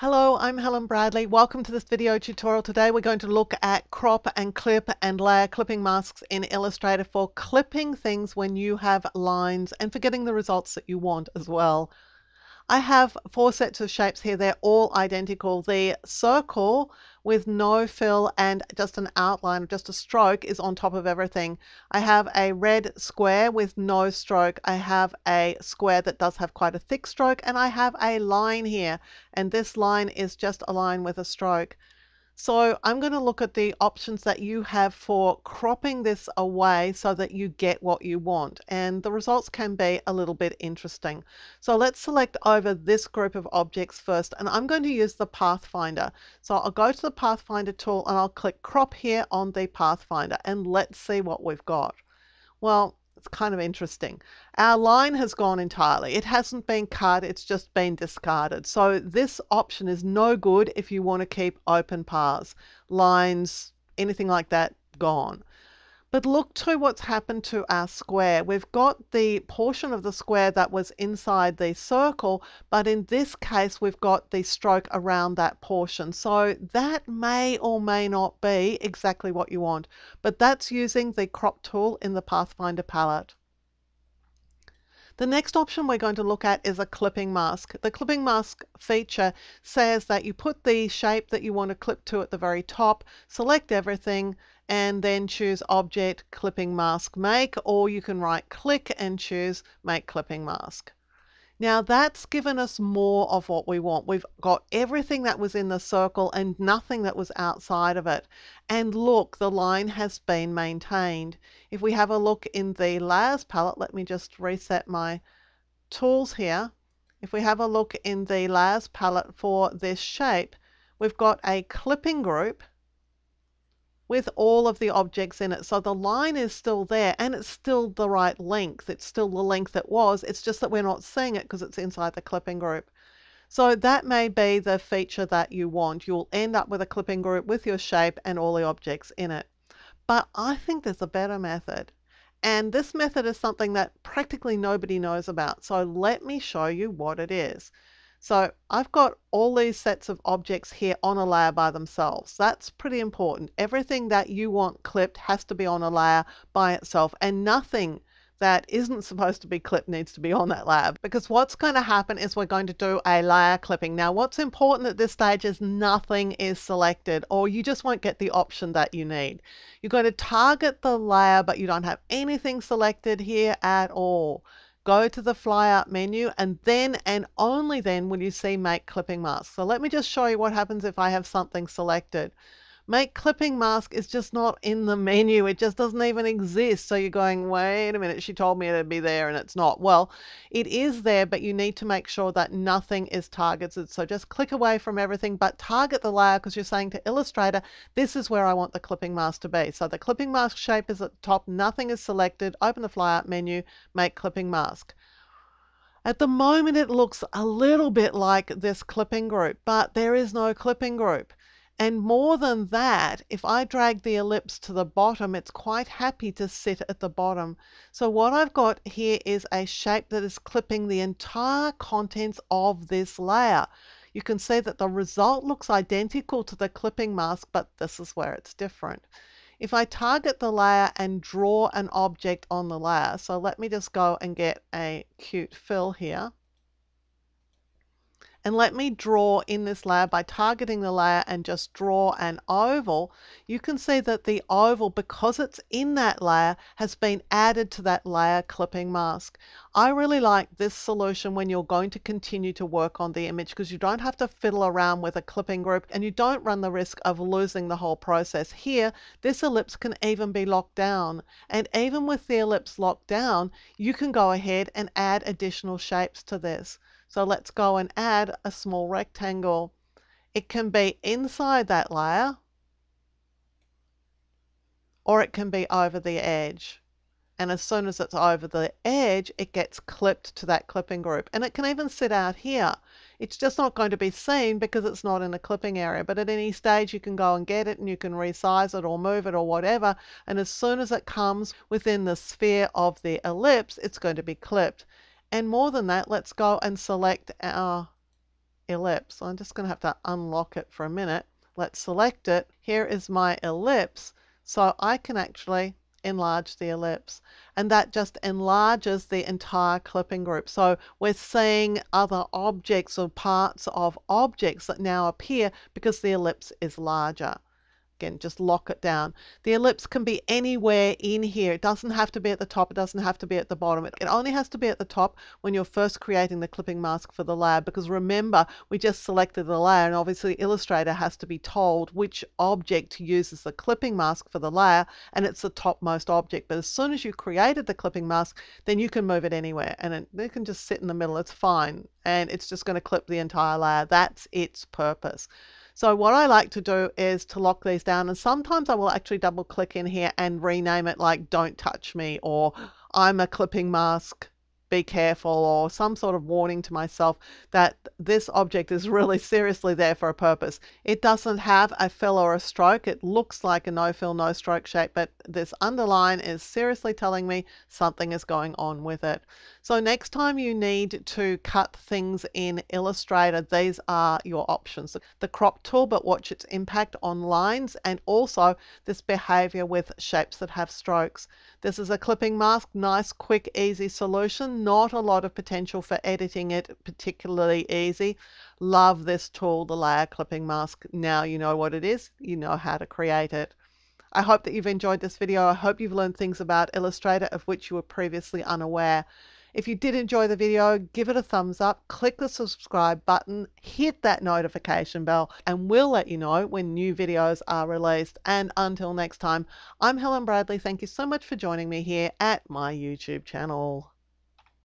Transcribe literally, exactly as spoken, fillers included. Hello, I'm Helen Bradley. Welcome to this video tutorial. Today we're going to look at crop and clip and layer clipping masks in Illustrator for clipping things when you have lines and for getting the results that you want as well. I have four sets of shapes here. They're all identical. The circle with no fill and just an outline, just a stroke, is on top of everything. I have a red square with no stroke. I have a square that does have quite a thick stroke, and I have a line here. And this line is just a line with a stroke. So I'm going to look at the options that you have for cropping this away so that you get what you want, and the results can be a little bit interesting. So let's select over this group of objects first, and I'm going to use the Pathfinder. So I'll go to the Pathfinder tool and I'll click crop here on the Pathfinder, and let's see what we've got. Well, it's kind of interesting. Our line has gone entirely. It hasn't been cut, it's just been discarded. So this option is no good if you want to keep open paths, lines, anything like that, gone. But look to what's happened to our square. We've got the portion of the square that was inside the circle, but in this case we've got the stroke around that portion. So that may or may not be exactly what you want, but that's using the crop tool in the Pathfinder palette. The next option we're going to look at is a clipping mask. The clipping mask feature says that you put the shape that you want to clip to at the very top, select everything, and then choose Object, Clipping Mask Make, or you can right click and choose Make Clipping Mask. Now that's given us more of what we want. We've got everything that was in the circle and nothing that was outside of it. And look, the line has been maintained. If we have a look in the Layers palette, let me just reset my tools here. If we have a look in the Layers palette for this shape, we've got a clipping group with all of the objects in it. So the line is still there, and it's still the right length. It's still the length it was. It's just that we're not seeing it because it's inside the clipping group. So that may be the feature that you want. You'll end up with a clipping group with your shape and all the objects in it. But I think there's a better method. And this method is something that practically nobody knows about. So let me show you what it is. So I've got all these sets of objects here on a layer by themselves. That's pretty important. Everything that you want clipped has to be on a layer by itself, and nothing that isn't supposed to be clipped needs to be on that layer, because what's going to happen is we're going to do a layer clipping. Now what's important at this stage is nothing is selected, or you just won't get the option that you need. You're going to target the layer, but you don't have anything selected here at all. Go to the fly out menu, and then and only then will you see Make Clipping Mask. So let me just show you what happens if I have something selected. Make Clipping Mask is just not in the menu. It just doesn't even exist. So you're going, wait a minute, she told me it'd be there and it's not. Well, it is there, but you need to make sure that nothing is targeted. So just click away from everything, but target the layer, because you're saying to Illustrator, this is where I want the clipping mask to be. So the clipping mask shape is at the top, nothing is selected. Open the flyout menu, Make Clipping Mask. At the moment, it looks a little bit like this clipping group, but there is no clipping group. And more than that, if I drag the ellipse to the bottom, it's quite happy to sit at the bottom. So what I've got here is a shape that is clipping the entire contents of this layer. You can see that the result looks identical to the clipping mask, but this is where it's different. If I target the layer and draw an object on the layer, so let me just go and get a cute fill here. And let me draw in this layer by targeting the layer and just draw an oval. You can see that the oval, because it's in that layer, has been added to that layer clipping mask. I really like this solution when you're going to continue to work on the image, because you don't have to fiddle around with a clipping group and you don't run the risk of losing the whole process. Here, this ellipse can even be locked down. And even with the ellipse locked down, you can go ahead and add additional shapes to this. So let's go and add a small rectangle. It can be inside that layer, or it can be over the edge. And as soon as it's over the edge, it gets clipped to that clipping group. And it can even sit out here. It's just not going to be seen because it's not in the clipping area. But at any stage, you can go and get it, and you can resize it or move it or whatever. And as soon as it comes within the sphere of the ellipse, it's going to be clipped. And more than that, let's go and select our ellipse. I'm just going to have to unlock it for a minute. Let's select it. Here is my ellipse, so I can actually enlarge the ellipse, and that just enlarges the entire clipping group. So we're seeing other objects or parts of objects that now appear because the ellipse is larger. Again, just lock it down. The ellipse can be anywhere in here. It doesn't have to be at the top. It doesn't have to be at the bottom. It only has to be at the top when you're first creating the clipping mask for the lab, because remember, we just selected the layer, and obviously Illustrator has to be told which object to use as the clipping mask for the layer, and it's the topmost object. But as soon as you created the clipping mask, then you can move it anywhere, and it, it can just sit in the middle. It's fine, and it's just going to clip the entire layer. That's its purpose. So what I like to do is to lock these down, and sometimes I will actually double click in here and rename it like "Don't touch me" or "I'm a clipping mask, be careful," or some sort of warning to myself that this object is really seriously there for a purpose. It doesn't have a fill or a stroke. It looks like a no fill, no stroke shape, but this underline is seriously telling me something is going on with it. So next time you need to cut things in Illustrator, these are your options. The crop tool, but watch its impact on lines and also this behavior with shapes that have strokes. This is a clipping mask, nice, quick, easy solution. Not a lot of potential for editing it, particularly easy. Love this tool, the layer clipping mask. Now you know what it is, you know how to create it. I hope that you've enjoyed this video. I hope you've learned things about Illustrator of which you were previously unaware. If you did enjoy the video, give it a thumbs up, click the subscribe button, hit that notification bell, and we'll let you know when new videos are released. And until next time, I'm Helen Bradley. Thank you so much for joining me here at my YouTube channel.